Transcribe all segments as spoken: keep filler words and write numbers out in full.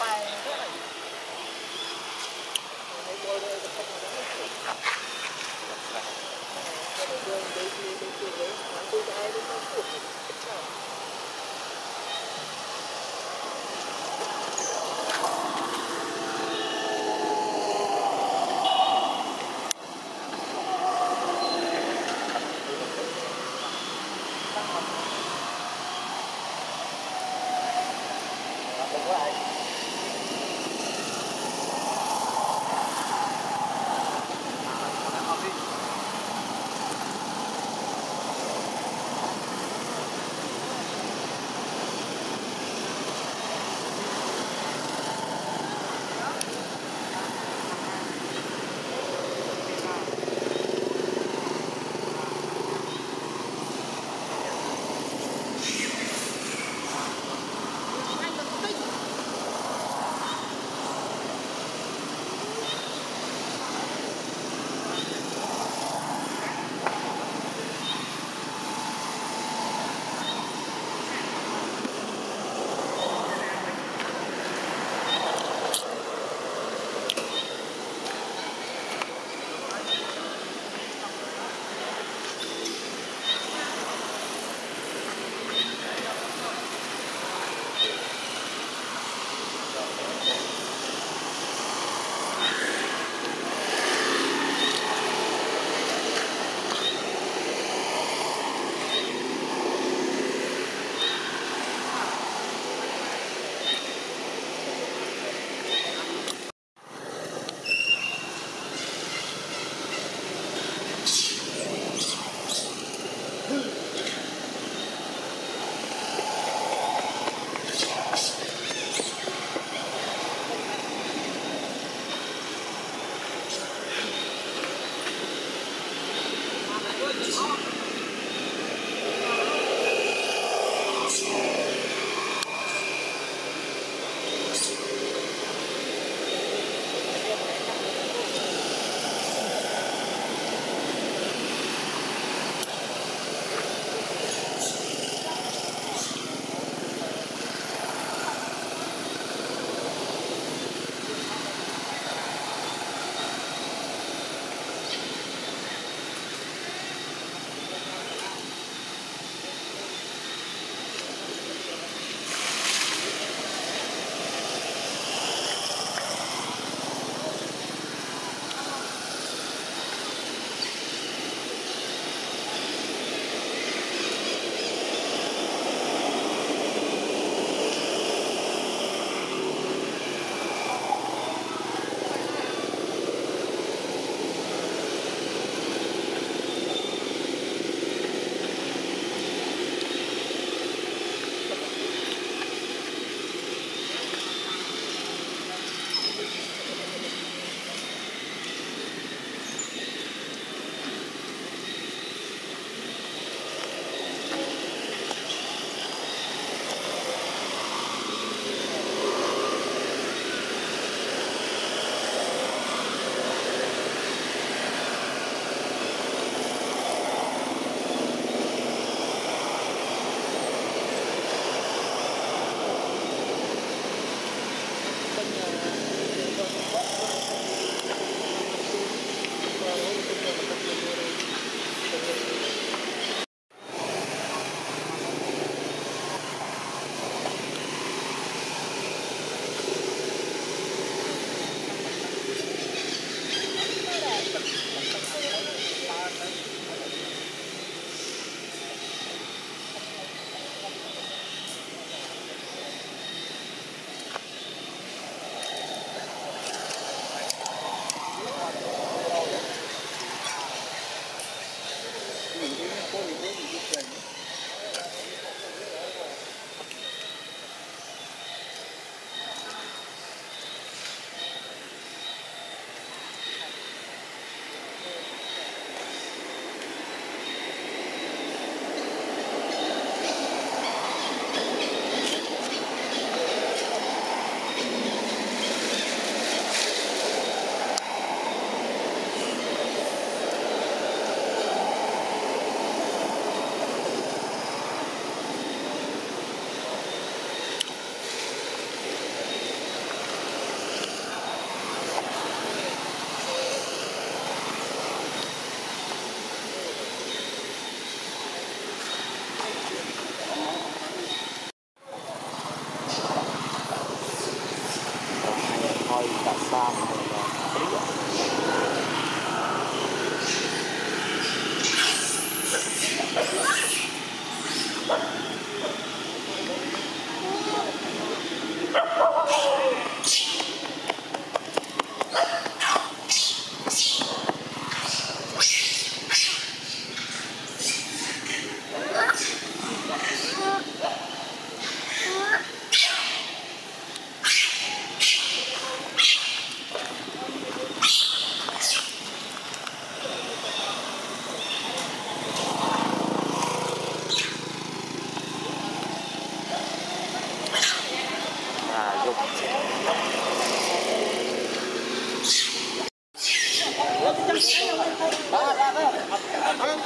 Bye.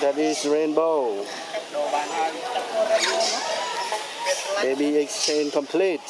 That is Rainbow. Baby exchange complete.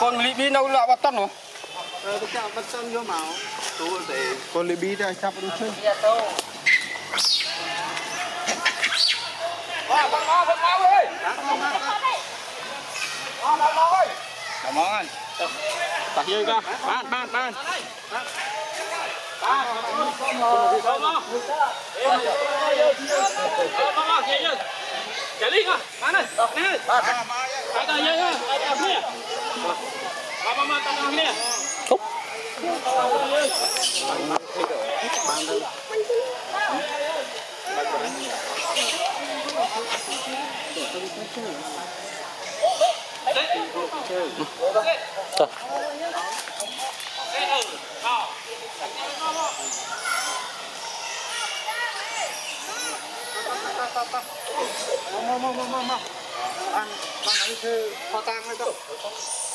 Con Libby đâu lọ bắt tân hả? Ờ, tôi chào bắt tân vô máu. Con Libby đây, chắp đúng chứ? Bắt máu, bắt máu ơi! Bắt máu ơi! Bắt máu ơi! Bắt máu ơi! Bắt dây cơ, bán, bán, bán! Bán! Bán! Bắt máu! Chạy đi cơ, bán ơi! Bán ơi! Bán ơi! Bán ơi! Bán ơi! Bán ơi! Thúc ăn ăn ăn thưa kho tang đấy đâu